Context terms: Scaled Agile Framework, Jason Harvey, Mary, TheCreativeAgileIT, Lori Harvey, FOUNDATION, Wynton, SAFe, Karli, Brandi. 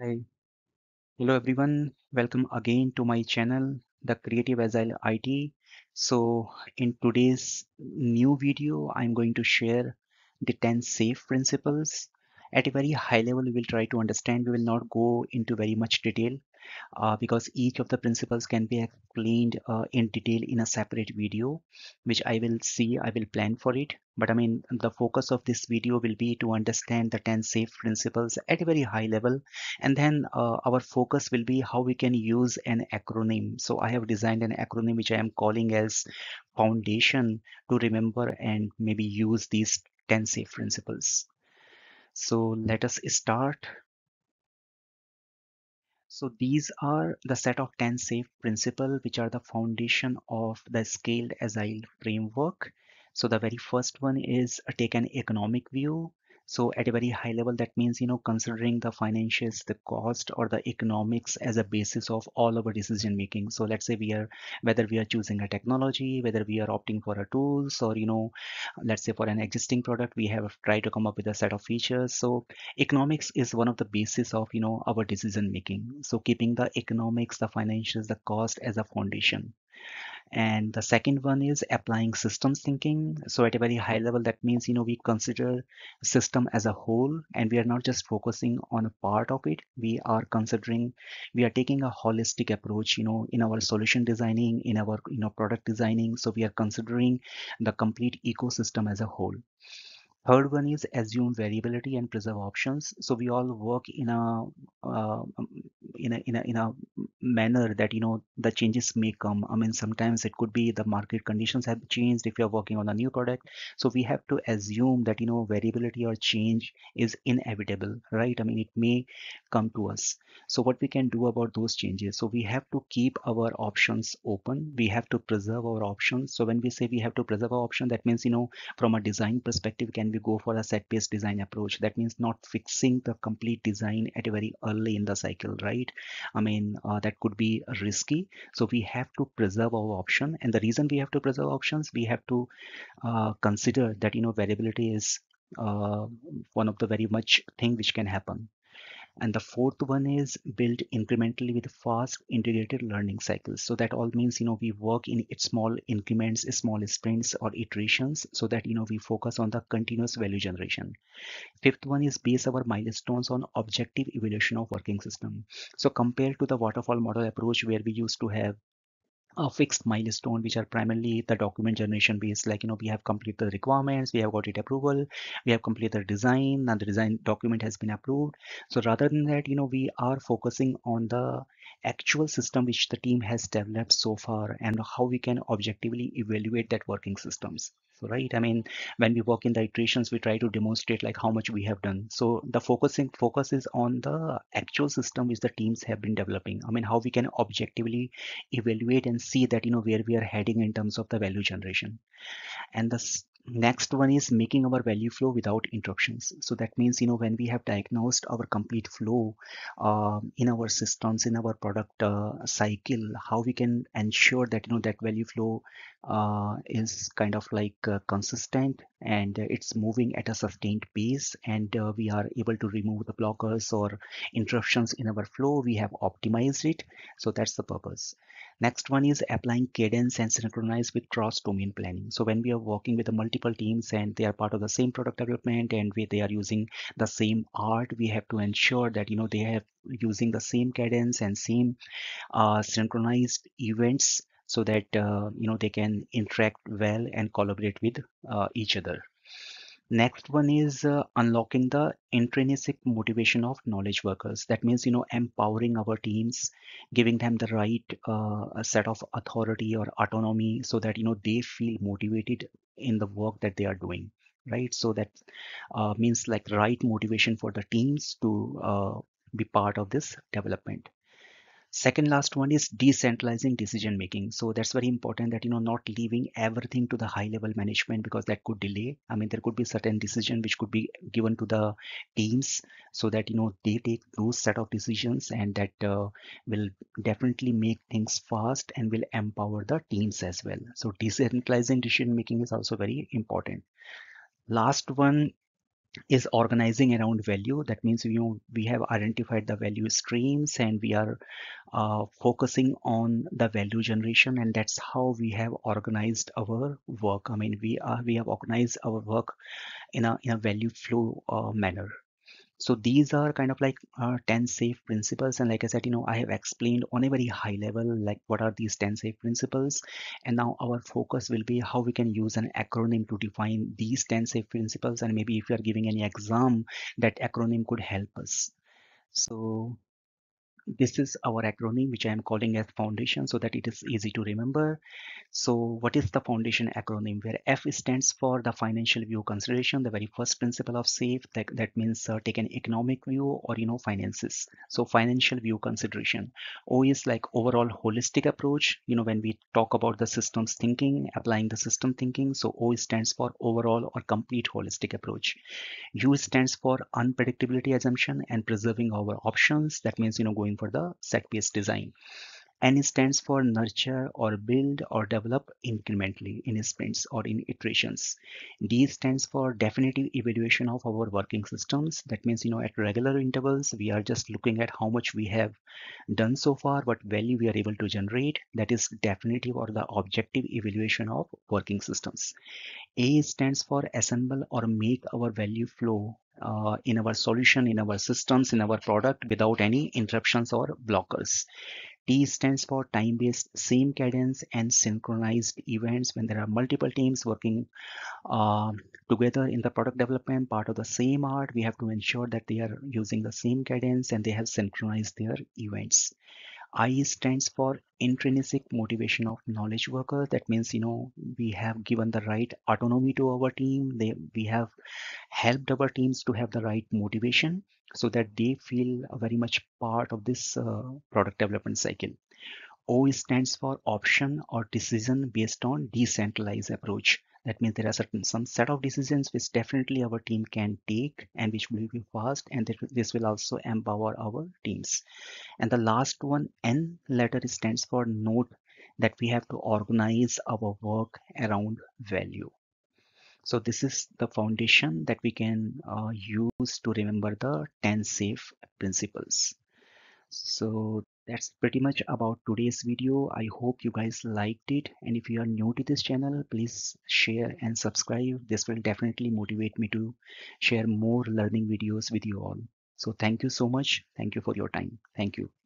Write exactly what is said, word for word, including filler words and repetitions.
Hi. Hello everyone, welcome again to my channel, The Creative Agile I T. So in today's new video, I'm going to share the ten SAFe principles. At a very high level, we will try to understand. We will not go into very much detail uh, because each of the principles can be explained uh, in detail in a separate video, which I will see, I will plan for it. But I mean, the focus of this video will be to understand the ten SAFe principles at a very high level. And then uh, our focus will be how we can use an acronym. So I have designed an acronym which I am calling as Foundation to remember and maybe use these ten SAFe principles. So let us start. So these are the set of ten SAFe principles, which are the foundation of the Scaled Agile Framework. So the very first one is take an economic view. So at a very high level, that means, you know, considering the financials, the cost or the economics as a basis of all our decision making. So let's say we are, whether we are choosing a technology, whether we are opting for a tools, or, you know, let's say for an existing product, we have tried to come up with a set of features. So economics is one of the basis of, you know, our decision making. So keeping the economics, the financials, the cost as a foundation. And the second one is applying systems thinking. So at a very high level, that means, you know, we consider system as a whole, and we are not just focusing on a part of it. We are considering, we are taking a holistic approach, you know, in our solution designing, in our, you know, product designing. So we are considering the complete ecosystem as a whole. Third one is assume variability and preserve options. So we all work in a, uh, in a in a in a manner that, you know, the changes may come. I mean, sometimes it could be the market conditions have changed if you are working on a new product. So we have to assume that, you know, variability or change is inevitable, right? I mean, it may come to us. So what we can do about those changes? So we have to keep our options open. We have to preserve our options. So when we say we have to preserve our option, that means, you know, from a design perspective, can we go for a set-based design approach? That means not fixing the complete design at a very early in the cycle, right? I mean, uh, that could be risky. So we have to preserve our option. And the reason we have to preserve options, we have to uh, consider that, you know, variability is uh, one of the very much thing which can happen. And the fourth one is build incrementally with fast integrated learning cycles. So that all means, you know, we work in small increments, small sprints or iterations, so that, you know, we focus on the continuous value generation. Fifth one is base our milestones on objective evaluation of working system. So compared to the waterfall model approach, where we used to have a fixed milestone, which are primarily the document generation based, like, you know, we have completed the requirements, we have got it approval, we have completed the design, and the design document has been approved. So rather than that, you know, we are focusing on the actual system which the team has developed so far and how we can objectively evaluate that working systems. Right? I mean, when we work in the iterations, we try to demonstrate like how much we have done. So the focusing focus is on the actual system which the teams have been developing. I mean, how we can objectively evaluate and see that, you know, where we are heading in terms of the value generation. And the next one is making our value flow without interruptions. So that means, you know, when we have diagnosed our complete flow uh, in our systems, in our product uh, cycle, how we can ensure that, you know, that value flow uh, is kind of like uh, consistent and it's moving at a sustained pace, and uh, we are able to remove the blockers or interruptions in our flow. We have optimized it. So that's the purpose. Next one is applying cadence and synchronize with cross-domain planning. So when we are working with the multiple teams and they are part of the same product development and we, they are using the same art, we have to ensure that, you know, they have using the same cadence and same uh, synchronized events, so that, uh, you know, they can interact well and collaborate with uh, each other. Next one is uh, unlocking the intrinsic motivation of knowledge workers. That means, you know, empowering our teams, giving them the right uh, set of authority or autonomy, so that, you know, they feel motivated in the work that they are doing, right? So that uh, means like right motivation for the teams to uh, be part of this development. Second last one is decentralizing decision making. So that's very important, that, you know, not leaving everything to the high level management, because that could delay. I mean, there could be certain decision which could be given to the teams, so that, you know, they take those set of decisions, and that uh, will definitely make things fast and will empower the teams as well. So decentralizing decision making is also very important. Last one is organizing around value. That means we, we have identified the value streams and we are uh, focusing on the value generation, and that's how we have organized our work. I mean, we are we have organized our work in a, in a value flow uh, manner. So these are kind of like uh, ten safe principles, and like I said, you know, I have explained on a very high level like what are these ten safe principles, and now our focus will be how we can use an acronym to define these ten safe principles, and maybe if you are giving any exam, that acronym could help us. So this is our acronym, which I am calling as foundation, so that it is easy to remember. So what is the foundation acronym? Where F stands for the financial view consideration, the very first principle of SAFe. That, that means uh, take an economic view or, you know, finances. So financial view consideration. O is like overall holistic approach. You know, when we talk about the systems thinking, applying the system thinking. So O stands for overall or complete holistic approach. U stands for unpredictability assumption and preserving our options. That means, you know, going for the set-based design. N stands for nurture or build or develop incrementally in sprints or in iterations. D stands for definitive evaluation of our working systems. That means, you know, at regular intervals, we are just looking at how much we have done so far, what value we are able to generate. That is definitive or the objective evaluation of working systems. A stands for assemble or make our value flow Uh, in our solution, in our systems, in our product without any interruptions or blockers. T stands for time-based, same cadence and synchronized events. When there are multiple teams working uh, together in the product development, part of the same art, we have to ensure that they are using the same cadence and they have synchronized their events. I stands for intrinsic motivation of knowledge workers. That means, you know, we have given the right autonomy to our team. They, we have helped our teams to have the right motivation so that they feel very much part of this uh, product development cycle. O stands for option or decision based on decentralized approach. That means there are certain some set of decisions which definitely our team can take and which will be fast, and this will also empower our teams. And the last one, N letter, stands for note, that we have to organize our work around value. So this is the foundation that we can uh, use to remember the ten safe principles. So that's pretty much about today's video. I hope you guys liked it, and if you are new to this channel, please share and subscribe. This will definitely motivate me to share more learning videos with you all. So thank you so much. Thank you for your time. Thank you.